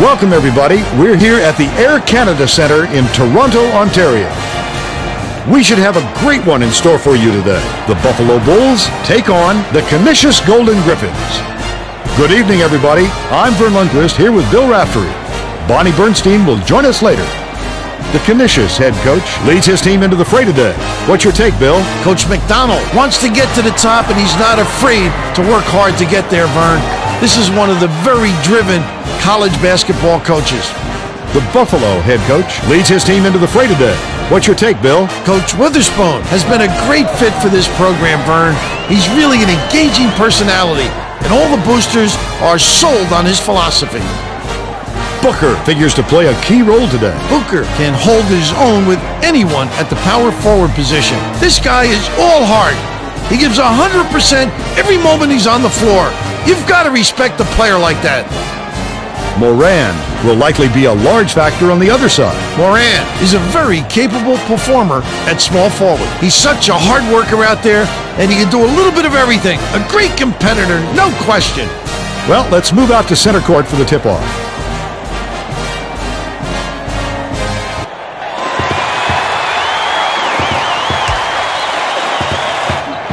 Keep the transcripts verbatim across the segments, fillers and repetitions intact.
Welcome everybody, we're here at the Air Canada Centre in Toronto, Ontario. We should have a great one in store for you today. The Buffalo Bulls take on the Canisius Golden Griffins. Good evening, everybody. I'm Vern Lundquist here with Bill Raftery. Bonnie Bernstein will join us later. The Canisius head coach leads his team into the fray today. What's your take, Bill? Coach McDonald wants to get to the top, and he's not afraid to work hard to get there, Vern. This is one of the very driven college basketball coaches. The Buffalo head coach leads his team into the fray today. What's your take, Bill? Coach Witherspoon has been a great fit for this program, Vern. He's really an engaging personality, and all the boosters are sold on his philosophy. Booker figures to play a key role today. Booker can hold his own with anyone at the power forward position. This guy is all heart. He gives one hundred percent every moment he's on the floor. You've got to respect a player like that. Moran will likely be a large factor on the other side. Moran is a very capable performer at small forward. He's such a hard worker out there, and he can do a little bit of everything. A great competitor, no question. Well, let's move out to center court for the tip-off.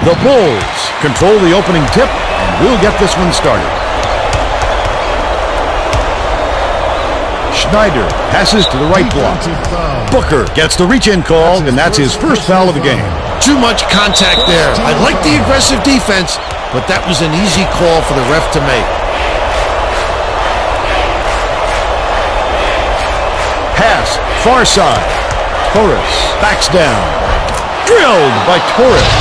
The Bulls control the opening tip, and we'll get this one started. Schneider passes to the right block. Booker gets the reach-in call, and that's his first foul of the game. Too much contact there. I like the aggressive defense, but that was an easy call for the ref to make. Pass, far side. Torres backs down. Drilled by Torres.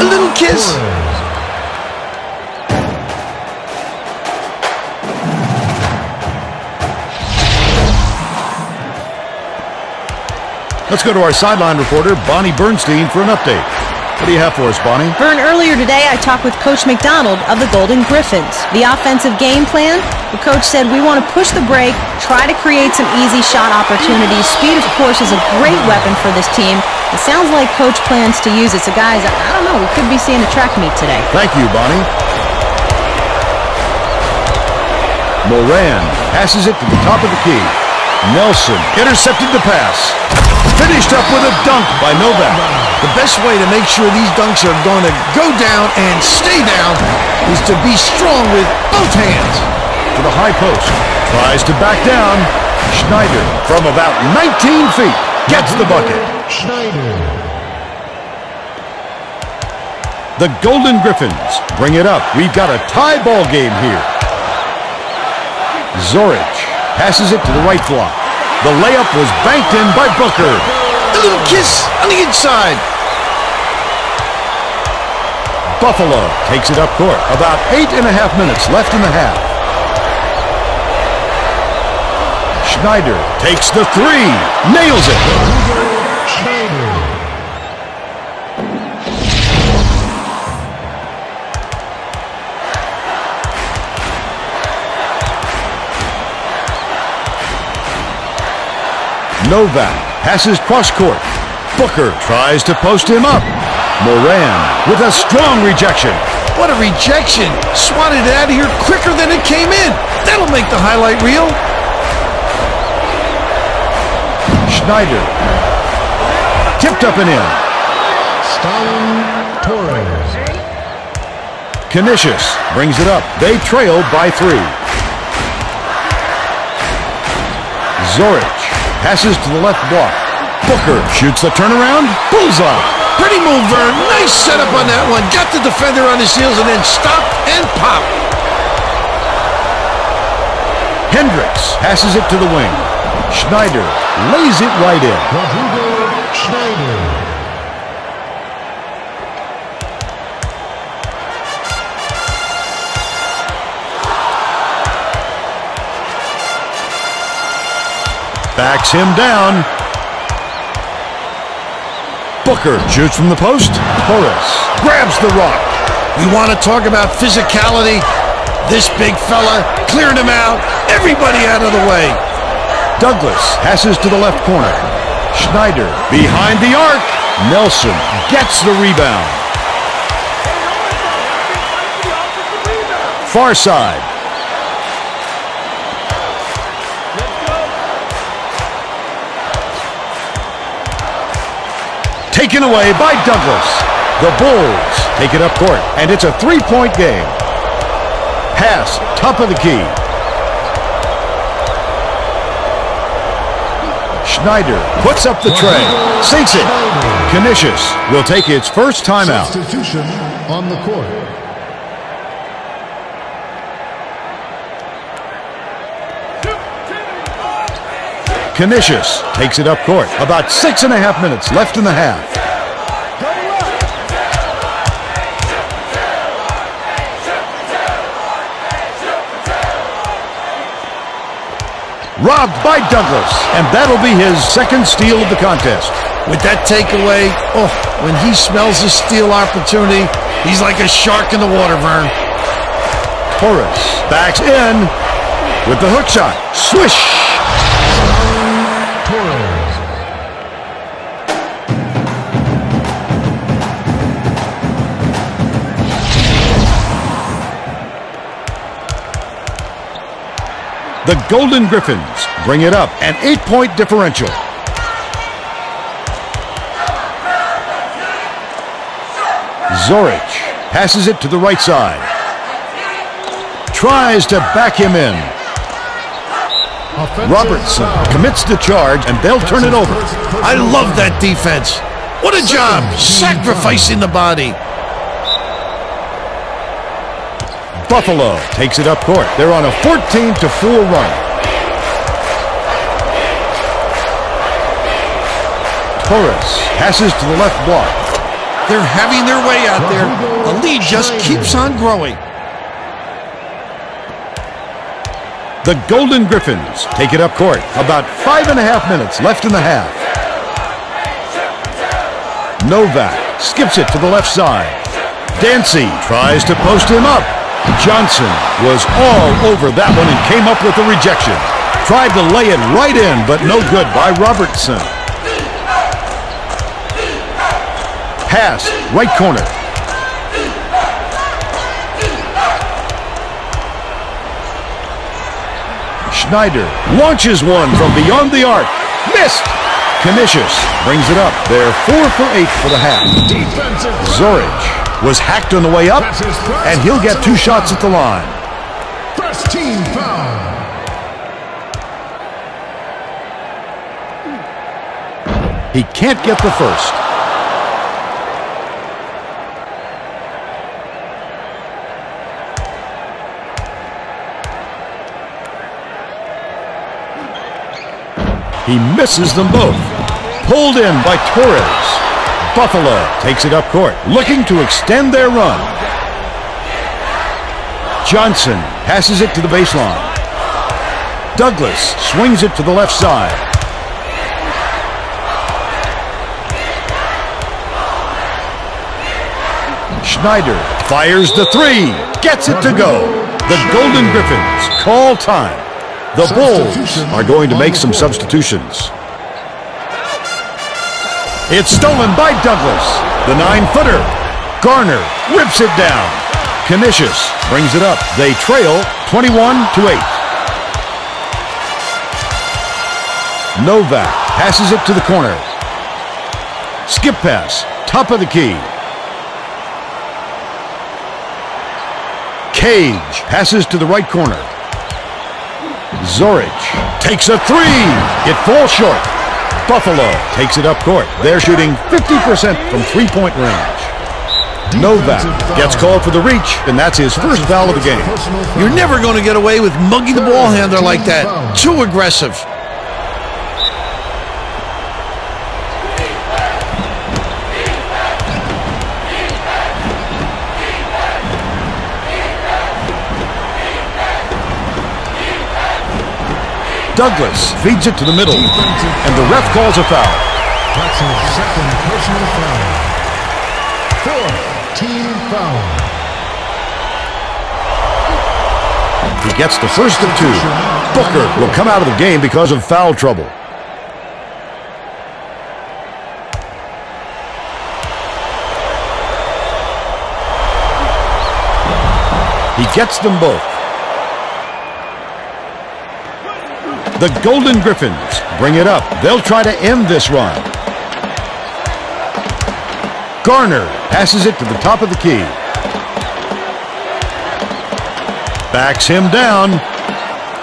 A little kiss. Let's go to our sideline reporter, Bonnie Bernstein, for an update. What do you have for us, Bonnie? Vern, earlier today I talked with Coach McDonald of the Golden Griffins. The offensive game plan, the coach said we want to push the break, try to create some easy shot opportunities. Speed, of course, is a great weapon for this team. It sounds like coach plans to use it. So, guys, I don't know, we could be seeing a track meet today. Thank you, Bonnie. Moran passes it to the top of the key. Nelson intercepted the pass. Finished up with a dunk by Novak. The best way to make sure these dunks are going to go down and stay down is to be strong with both hands. To the high post. Tries to back down. Schneider from about nineteen feet gets the bucket. Schneider. The Golden Griffins bring it up. We've got a tie ball game here. Zorich passes it to the right block. The layup was banked in by Booker. A little kiss on the inside. Buffalo takes it up court. About eight and a half minutes left in the half. Schneider takes the three. Nails it. Novak passes cross-court. Booker tries to post him up. Moran with a strong rejection. What a rejection. Swatted it out of here quicker than it came in. That'll make the highlight reel. Schneider. Tipped up and in. Stalin Torres. Canisius brings it up. They trail by three. Zorich passes to the left block. Booker shoots the turnaround. Bullseye. Pretty move, Vern. Nice setup on that one. Got the defender on his heels and then stopped and popped. Hendricks passes it to the wing. Schneider lays it right in. Schneider. Backs him down. Booker shoots from the post. Torres grabs the rock. We want to talk about physicality. This big fella cleared him out. Everybody out of the way. Douglas passes to the left corner. Schneider behind the arc. Nelson gets the rebound. Far side. taken away by Douglas. The Bulls take it up court, and it's a three-point game. Pass, top of the key. Schneider puts up the tray, sinks it. Canisius will take its first timeout. Substitution on the court. Canisius takes it up court. About six and a half minutes left in the half. Robbed by Douglas, and that'll be his second steal of the contest. With that takeaway, oh, when he smells a steal opportunity, he's like a shark in the water, Vern. Torres backs in with the hook shot. Swish! The Golden Griffins bring it up, an eight-point differential. Zorich passes it to the right side. Tries to back him in. Robertson commits the charge, and they'll turn it over. I love that defense. What a job, sacrificing the body. Buffalo takes it up court. They're on a fourteen to four run. Torres passes to the left block. They're having their way out there. The lead just keeps on growing. The Golden Griffins take it up court. About five and a half minutes left in the half. Novak skips it to the left side. Dancy tries to post him up. Johnson was all over that one and came up with the rejection. Tried to lay it right in, but no good by Robertson. Pass, right corner. Schneider launches one from beyond the arc. Missed! Canisius brings it up. They're four for eight for the half. Zorich was hacked on the way up, and he'll get two shots at the line. First team foul. He can't get the first. He misses them both. Pulled in by Torres. Buffalo takes it up court, looking to extend their run. Johnson passes it to the baseline. Douglas swings it to the left side. Schneider fires the three, gets it to go. The Golden Griffins call time. The Bulls are going to make some substitutions. It's stolen by Douglas. The nine-footer. Garner rips it down. Canisius brings it up. They trail twenty-one to eight. Novak passes it to the corner. Skip pass. Top of the key. Cage passes to the right corner. Zorich takes a three. It falls short. Buffalo takes it up court. They're shooting fifty percent from three-point range. Novak gets called for the reach, and that's his first foul of the game. You're never going to get away with mugging the ball handler like that. Too aggressive. Douglas feeds it to the middle, and the ref calls a foul. That's his second personal foul. Fourth team foul. He gets the first of two. Booker will come out of the game because of foul trouble. He gets them both. The Golden Griffins bring it up. They'll try to end this run. Garner passes it to the top of the key. Backs him down.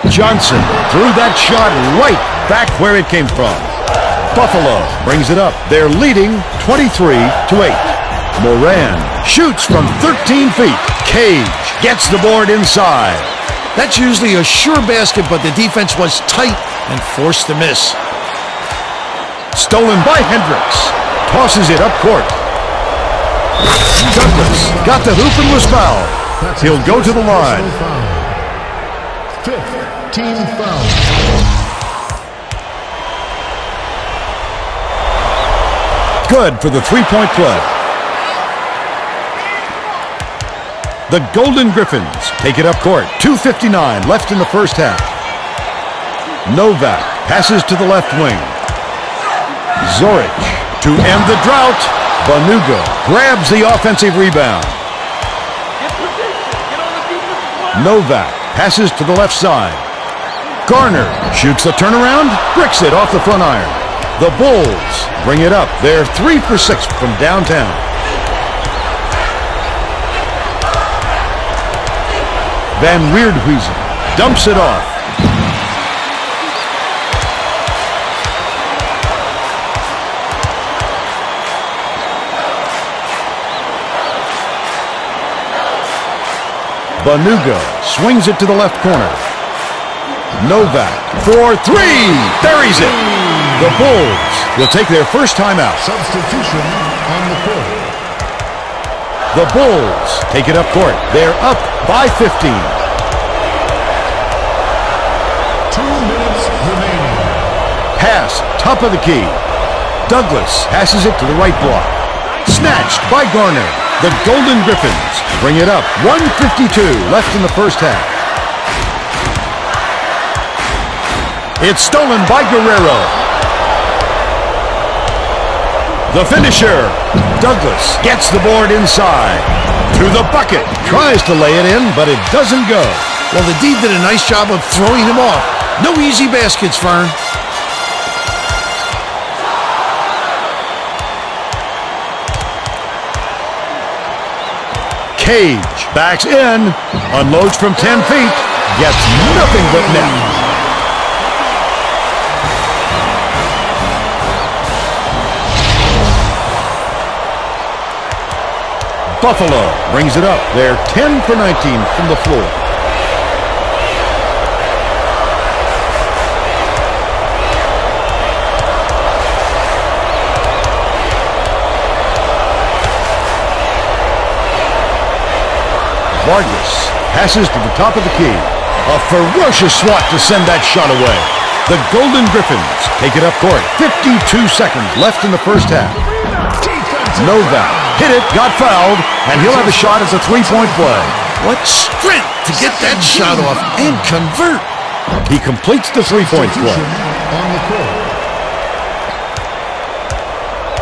Johnson threw that shot right back where it came from. Buffalo brings it up. They're leading twenty-three to eight. Moran shoots from thirteen feet. Cage gets the board inside. That's usually a sure basket, but the defense was tight and forced the miss. Stolen by Hendricks. Tosses it up court. Douglas got the hoop and was fouled. He'll go to the line. Fifth team foul. Good for the three-point play. The Golden Griffins take it up court. two fifty-nine left in the first half. Novak passes to the left wing. Zorich to end the drought. Banuga grabs the offensive rebound. Novak passes to the left side. Garner shoots the turnaround, bricks it off the front iron. The Bulls bring it up. They're three for six from downtown. Van Weerdhuizen dumps it off. Banuga swings it to the left corner. Novak for three. Buries it. The Bulls will take their first timeout. Substitution on the court. The Bulls take it up court. They're up by fifteen. Two minutes remaining. Pass, top of the key. Douglas passes it to the right block. Snatched by Garner. The Golden Griffins bring it up. one fifty-two left in the first half. It's stolen by Guerrero. The finisher. Douglas gets the board inside. To the bucket. Tries to lay it in, but it doesn't go. Well, the D did a nice job of throwing him off. No easy baskets, Vern. Cage backs in, unloads from ten feet, gets nothing but net. Buffalo brings it up. They're ten for nineteen from the floor. Vargas passes to the top of the key. A ferocious swat to send that shot away. The Golden Griffins take it up court. fifty-two seconds left in the first half. Novak hit it, got fouled, and he'll have a shot as a three-point play. What strength to get that shot off and convert. He completes the three-point play.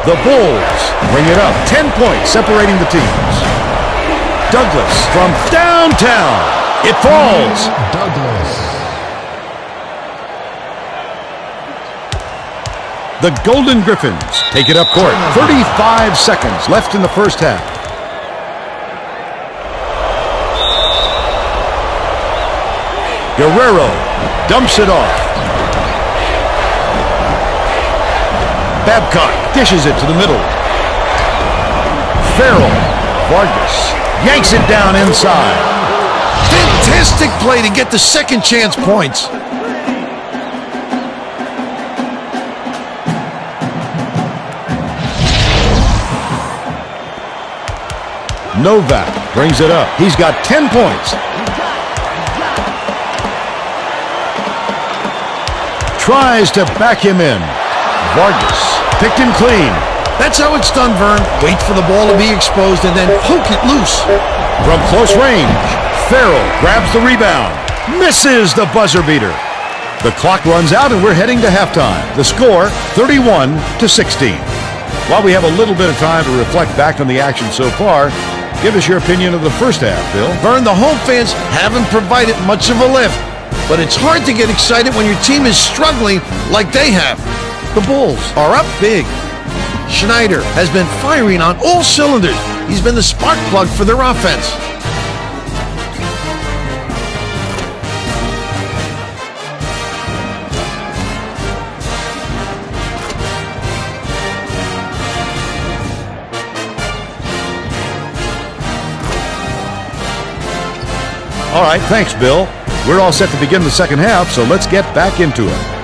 The Bulls bring it up. Ten points separating the teams. Douglas from downtown. It falls. Douglas. The Golden Griffins take it up court. thirty-five seconds left in the first half. Guerrero dumps it off. Babcock dishes it to the middle. Farrell. Vargas yanks it down inside. Fantastic play to get the second chance points. Novak brings it up. He's got ten points. Tries to back him in. Vargas picked him clean. That's how it's done, Vern. Wait for the ball to be exposed and then poke it loose. From close range, Farrell grabs the rebound. Misses the buzzer beater. The clock runs out and we're heading to halftime. The score, thirty-one to sixteen. While we have a little bit of time to reflect back on the action so far, give us your opinion of the first half, Bill. Vern, the home fans haven't provided much of a lift, but it's hard to get excited when your team is struggling like they have. The Bulls are up big. Schneider has been firing on all cylinders. He's been the spark plug for their offense. All right, thanks, Bill. We're all set to begin the second half, so let's get back into it.